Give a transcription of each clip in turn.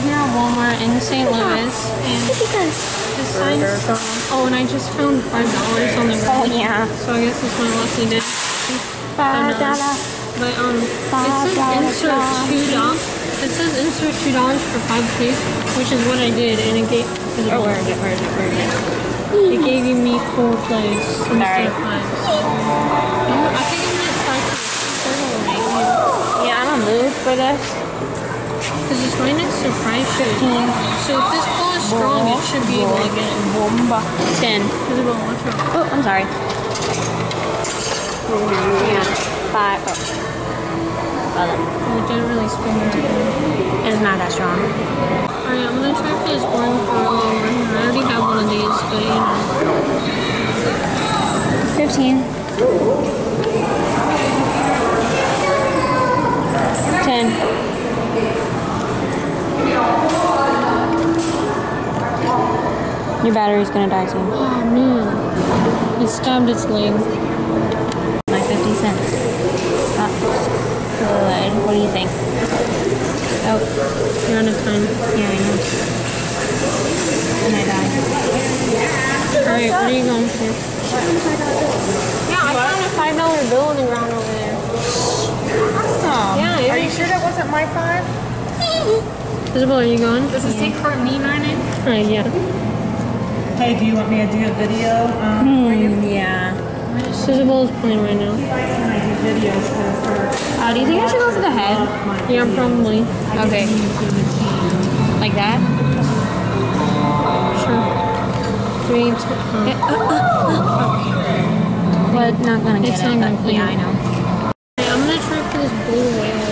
I'm here at Walmart in St. Louis, and this sign's gone. Oh, and I just found $5 on the ground. Oh yeah. So I guess it's my lucky day. $5. But it says $2. It says insert $2 for 5 case, which is what I did, and it gave. Oh, where is it? It gave me 4 plays instead of 5. I think I'm at 5 plays. Yeah, I don't move for this. Because it's right next to fried food. So if this bowl is strong, it should be like a 10. Oh, I'm sorry. Yeah. 5. Oh. It didn't really spin it. It's not that strong. Alright, I'm gonna try for this orange roll. I already have one of these, but you know. 15. 10. Your battery's gonna die soon. Oh no. It stabbed its leg. My 50 cents. That's good. What do you think? Oh, you're out of time. Yeah, I know. And I died. Alright, what are you going for? Yeah, I found a $5 bill on the ground over there. Awesome. Yeah, are you sure that wasn't my 5? Isabel, are you going? Does it say Kurt Mean on it? Yeah. Hey, do you want me to do a video? Yeah. Isabel is playing right now. Do you think I should go for the head? Yeah, probably. Okay. Like that? Sure. 3, 2. But not gonna get it. It's not gonna clean. Yeah, I know. I'm gonna try for this blue whale.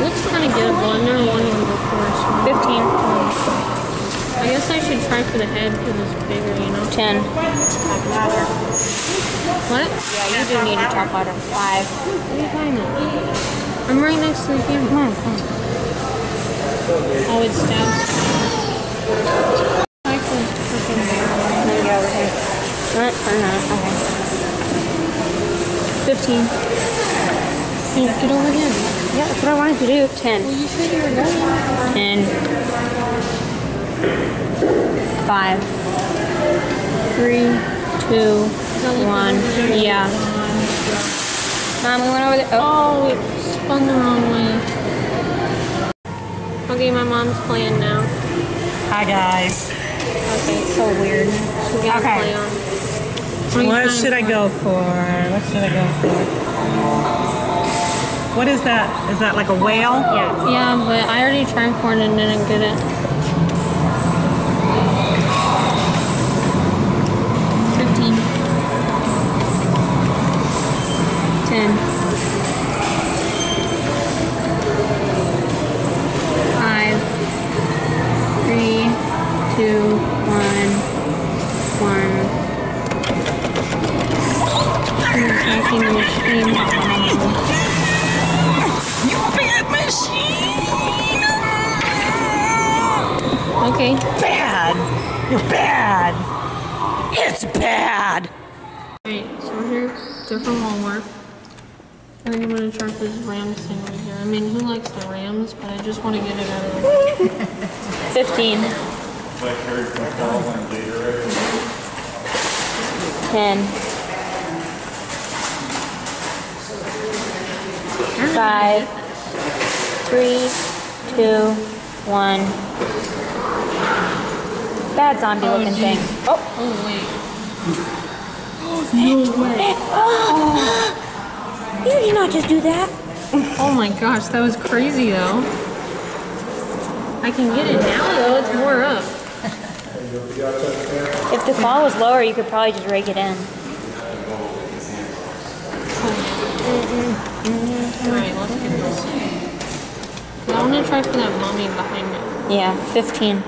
Looks kind of good, but I've never won one before. 15. I guess I should try for the head because it's bigger, you know? 10. What? Yeah, you do need to talk louder. 5. What are you talking about? I'm right next to the camera. Come on, come on. Oh, it's down. I can freaking there you go, over here. Alright, or not. Okay. 15. Hey, get over here. Yeah, that's what I wanted to do. 10. Well, you said you were going. 10. 5, 3, 2, 1. Yeah. Mom, we went over there. Oh, it spun the wrong way. Okay, my mom's playing now. Hi, guys. Okay, it's so weird. She got to play on. What should I go for? What should I go for? What is that? Is that like a whale? Yeah. Yeah, but I already tried for it and didn't get it. 10. 5, 3, 2, 1. I see the machine. You bad machine! Okay. Bad! You're bad! It's bad! Alright, so we're here, different Walmart. I think I'm going to try for this Rams thing right here. I mean, who likes the Rams, but I just want to get it out of the way. 15. 10. 5, 3, 2, 1. Bad zombie looking thing. Oh. Oh, wait. No way. Oh. You did not just do that. Oh my gosh, that was crazy though. I can get it now though, it's more up. If the fall was lower, you could probably just rake it in. Alright, let's get this. I want to try for that mummy behind me. Yeah, 15.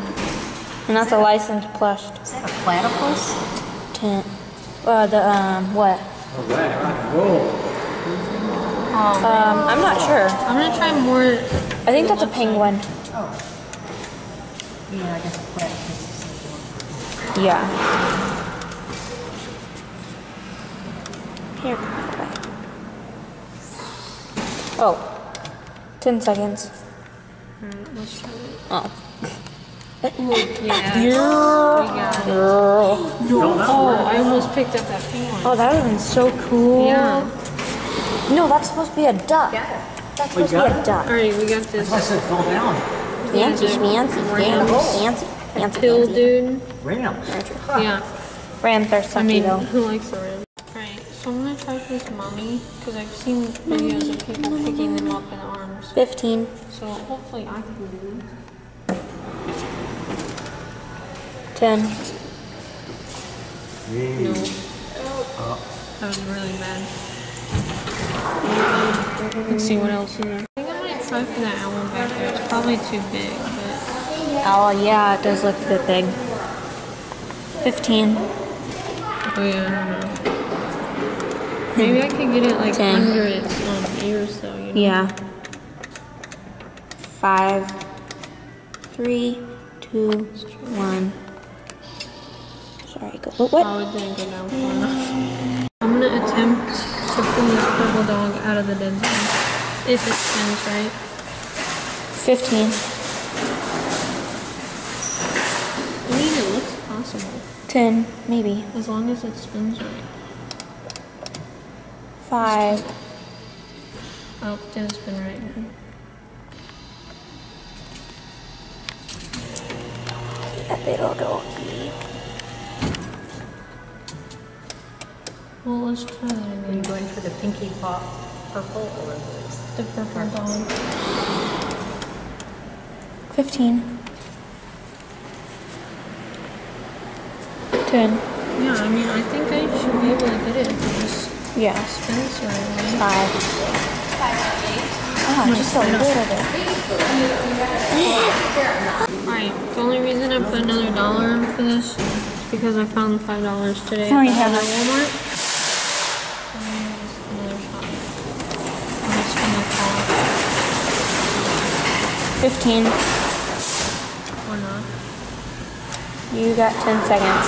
And that's a licensed plush. Is that a platypus? 10. What? Whoa. I'm not sure. I'm gonna try more. I think that's a penguin. Oh. Yeah, I guess a platypus. Yeah. Here. Oh. 10 seconds. Oh. Yeah. Yeah. Girl. No. Oh, I almost picked up that pink one. Oh, that would have been so cool. Yeah. No, that's supposed to be a duck. Yeah. That's supposed to be a duck. All right, we got this. Plus it fell down. Nancy, Nancy, Nancy, Nancy. Pill dude. Rams. Huh. Yeah. Rams are sucky, though. Who likes the rams? All right, so I'm going to try this mummy, because I've seen videos of people picking them up in arms. 15. So hopefully I can do this. 10. No. Oh. That was really bad. Let's see what else is there. I think I might try for that owl back there. It's probably too big, but... Oh, yeah, it does look a bit big. 15. Oh, yeah, I don't know. Maybe I could get it, like, 10. Under its ears, though, you know? Yeah. 5, 3, 2, 1. Sorry, go. What? Oh, it didn't go down far enough. I'm gonna attempt to pull this purple dog out of the dead zone. If it spins right. 15. I mean, it looks possible. 10, maybe. As long as it spins right. 5. Oh, it didn't spin right. That little doggy. Well, let's try that again. Are you going for the pinky pop purple or the purple dog? 15. 10. Yeah, I mean, I think I should be able to get it if I just spin this right. 5. Oh, just a little bit. Alright, the only reason I put another dollar in for this is because I found $5 today at Walmart. Another shot. I'm just gonna call it. 15. Or not. You got 10 seconds.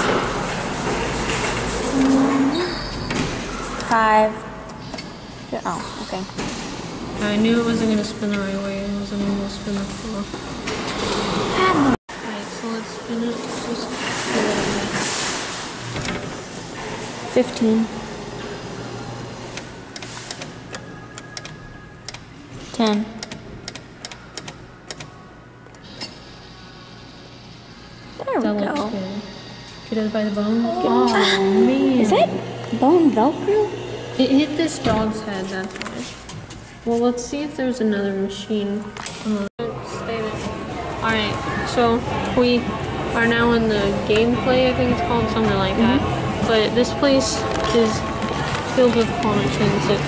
5. Oh, okay. I knew it wasn't going to spin the right way, it wasn't going to spin the floor. Alright, so let's spin it. Just 15. 10. There we go. Good. Get it by the bone. Oh, man. Is that bone Velcro? It hit this dog's head, that's why. Well, let's see if there's another machine. Alright, so we are now in the gameplay, I think it's called, something like that. But this place is filled with claw machines. It's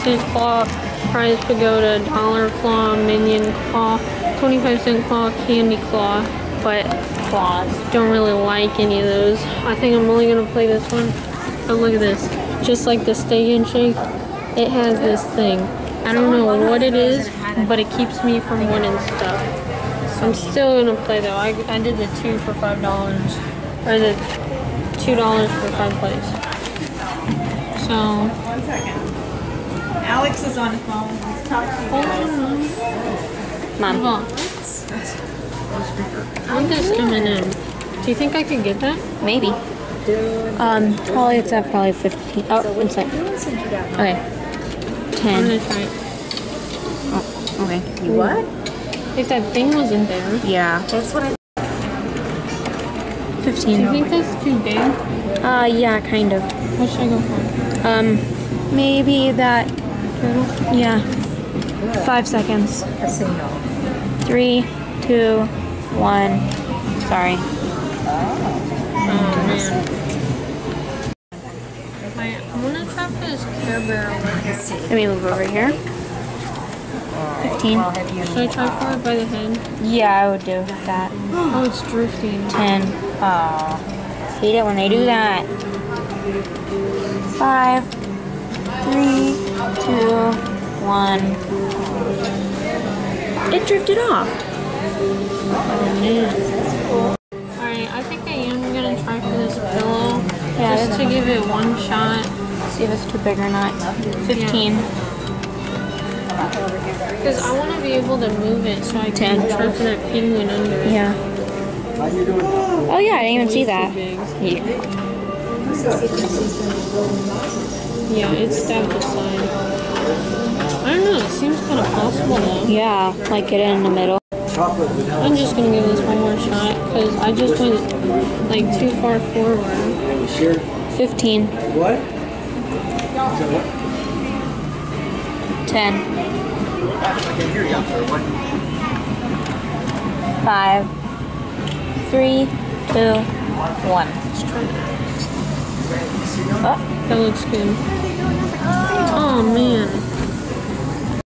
50-cent claw, prize pagoda, dollar claw, minion claw, 25-cent claw, candy claw. But claws, don't really like any of those. I think I'm only going to play this one. But look at this. Just like the Steak and Shake, it has this thing. I don't know what it is, but it keeps me from winning stuff. I'm still gonna play though. I did the 2 for $5, or the $2 for 5 plays. So. 1 second. Alex is on the phone. He's talking to you guys. Mom. I'm just coming in. Do you think I could get that? Maybe. Probably it's at probably 15. Oh, 1 second. Okay. 10. I'm gonna try it. Oh, okay. You what? If that thing was in there. Yeah. That's what I... 15. Do you think that's too big? Yeah, kind of. What should I go for? Maybe that... Turtle? Yeah. Good. 5 seconds. I say no. 3, 2, 1. Sorry. Oh, man. I'm gonna try for this Care Bear over here. Let me move over here. 15. Should I try for it by the head? Yeah, I would do that. Oh, it's drifting. 10. Aww. Hate it when they do that. 5, 3, 2, 1. It drifted off. Alright, I think I am gonna try for this pillow. Yeah, just to give it 1 shot. See if it's too big or not. 15. Yeah. Because I want to be able to move it so I can trap that penguin under it. Yeah. Oh yeah, I didn't even see that. Yeah. Yeah, it's stacked aside. I don't know, it seems kind of possible though. Yeah, like get in the middle. I'm just going to give this one more shot because I just went like too far forward. 15. What? 10. 5, 3, 2, 1. Oh, that looks good. Oh man.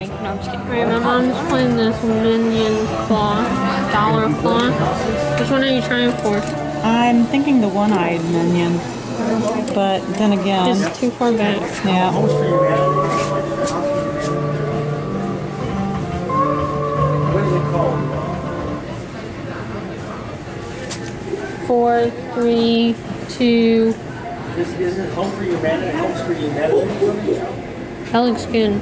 No, I'm just kidding. Alright, my mom's playing this Minion claw, dollar claw. Which one are you trying for? I'm thinking the one-eyed Minion. But then again, it's too far back. Yeah. What is it called? 4, 3, 2. This isn't home for your man. It helps for your medicine. That looks good.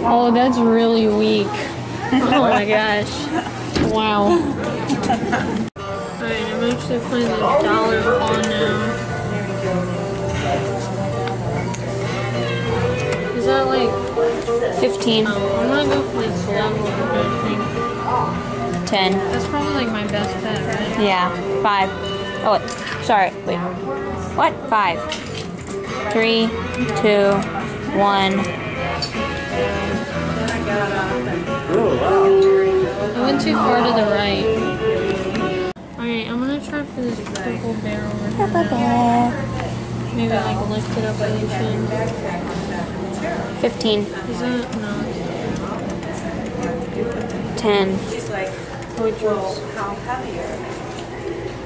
Oh, that's really weak. Oh my gosh! Wow. I'm actually playing the dollar claw now. Is that like 15? I'm gonna go for like 11, I think. 10. That's probably like my best bet, right? Yeah. 5. Oh wait. Sorry. Wait. What? 5. 3, 2, 1. I went too far to the right. Try for this purple bear over here. Maybe like lift it up by the chin. 15. Is that no? 10. Which was how heavier?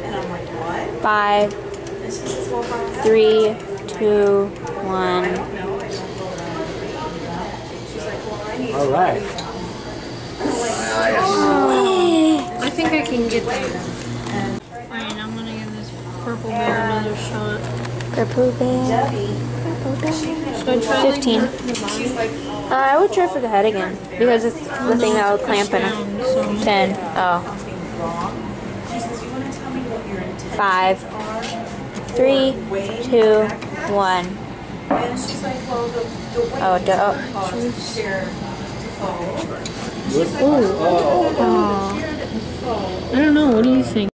And I'm like, what? 5, 3, 2, 1. All right. I think I can get there. Alright, I'm gonna give this purple bear another shot. Purple bear. Purple bear. Should I try 15. Like, I would try for the head again because it's the thing that will clamp in. So 10. Oh. 5, 3, 2, 1. Oh, duh. Oh. I don't know. What do you think?